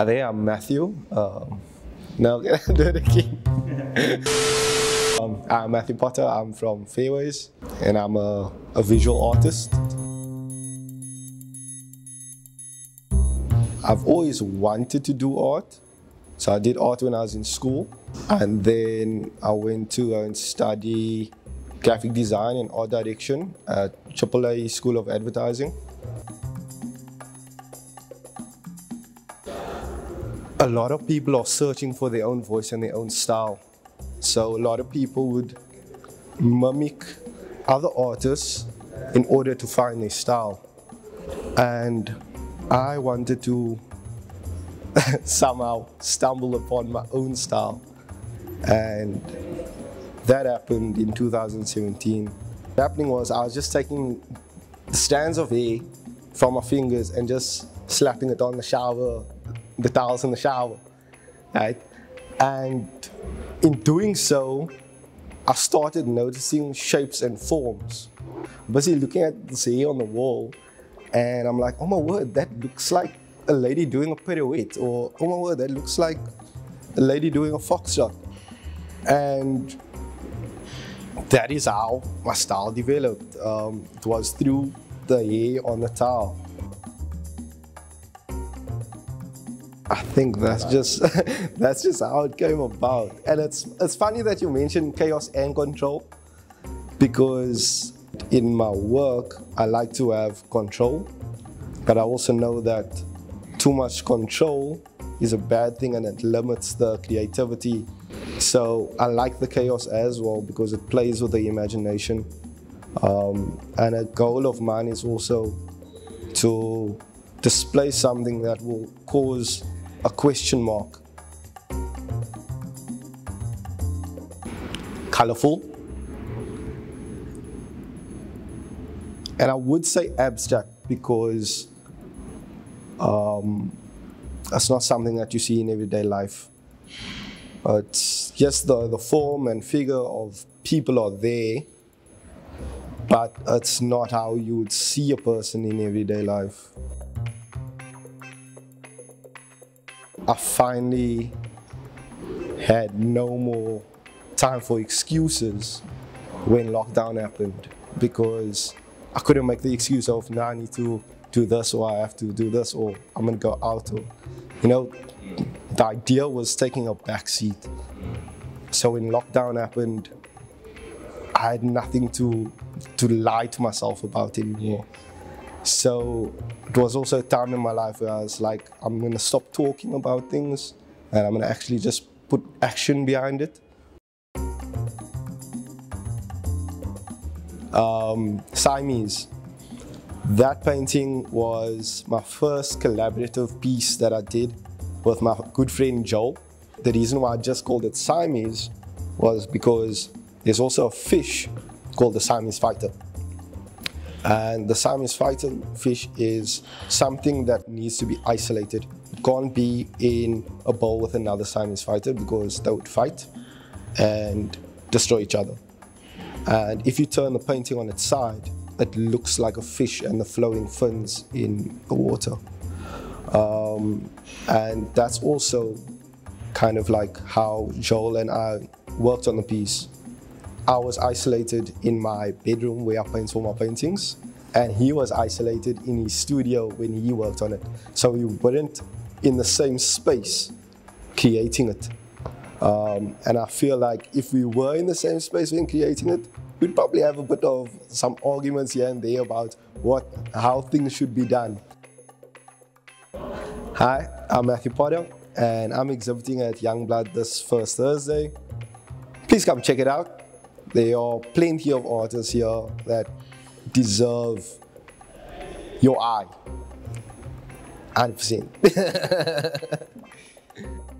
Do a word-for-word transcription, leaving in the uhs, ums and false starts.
అదే I am Matthew. No, do it again. um, I'm Matthew Potter. I'm from Fairways, and I'm a, a visual artist. I've always wanted to do art. So I did art when I was in school, and then I went to uh, study graphic design and art direction at triple A School of Advertising. A lot of people are searching for their own voice and their own style. So a lot of people would mimic other artists in order to find their style. And I wanted to somehow stumbled upon my own style, and that happened in two thousand seventeen. What happening was I was just taking strands of hair from my fingers and just slapping it on the shower, the towels in the shower, right? And in doing so, I started noticing shapes and forms. Basically looking at this hair on the wall, and I'm like, oh my word, that looks like a lady doing a pirouette, or oh my word, that looks like a lady doing a foxtrot. And that is how my style developed. Um, it was through the hair on the towel. I think that's just that's just how it came about. And it's it's funny that you mentioned chaos and control, because in my work I like to have control, but I also know that too much control is a bad thing, and it limits the creativity. So I like the chaos as well, because it plays with the imagination. Um, and a goal of mine is also to display something that will cause a question mark. Colorful. And I would say abstract, because Um, that's not something that you see in everyday life. Uh, it's just the, the form and figure of people are there, but it's not how you would see a person in everyday life. I finally had no more time for excuses when lockdown happened, because I couldn't make the excuse of, no, I need to do this, or I have to do this, or I'm gonna go out, or, you know, the idea was taking a back seat. So when lockdown happened, I had nothing to, to lie to myself about anymore. So it was also a time in my life where I was like, I'm gonna stop talking about things, and I'm gonna actually just put action behind it. Um, Siamese. That painting was my first collaborative piece that I did with my good friend Joel. The reason why I just called it Siamese was because there's also a fish called the Siamese fighter. And the Siamese fighter fish is something that needs to be isolated. It can't be in a bowl with another Siamese fighter, because they would fight and destroy each other. And if you turn the painting on its side, it looks like a fish and the flowing fins in the water. Um, and that's also kind of like how Joel and I worked on the piece. I was isolated in my bedroom where I paint all my paintings, and he was isolated in his studio when he worked on it. So we weren't in the same space creating it. Um, and I feel like if we were in the same space when creating it, we'd probably have a bit of some arguments here and there about what, how things should be done. Hi, I'm Matthew Potter, and I'm exhibiting at Youngblood this first Thursday. Please come check it out. There are plenty of artists here that deserve your eye. one hundred percent.